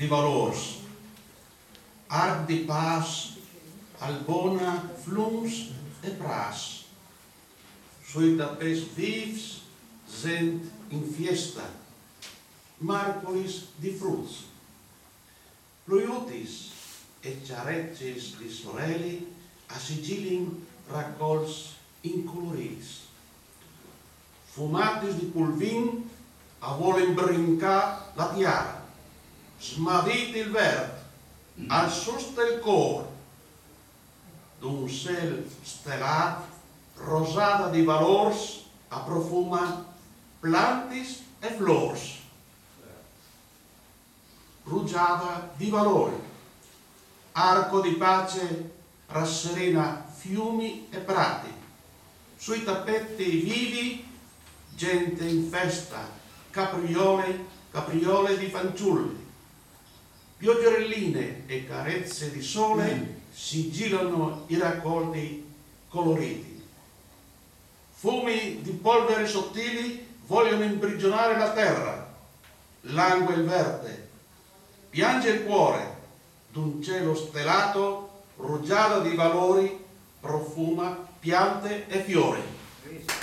di valors. Arc de pas, albona, flums e pras. Suita pes vives, zent in fiesta. Marcois di fruits. Pluiutis e ciarecces di sorelli, a sigilim raccols incoloris. Fumatis di pulvin, a volen brinca la tiara. Smadit il verd, al susta il cor. D'un cel stelat, rosada di valors, a profuma plantis e flors. Rugiada di valori, arco di pace rasserena fiumi e prati, sui tappeti vivi gente in festa, capriole di fanciulli, pioggerelline e carezze di sole sigillano i raccolti coloriti. Fumi di polvere sottili vogliono imprigionare la terra, langue il verde. Piange il cuore d'un cielo stellato, rugiada di valori, profuma piante e fiori.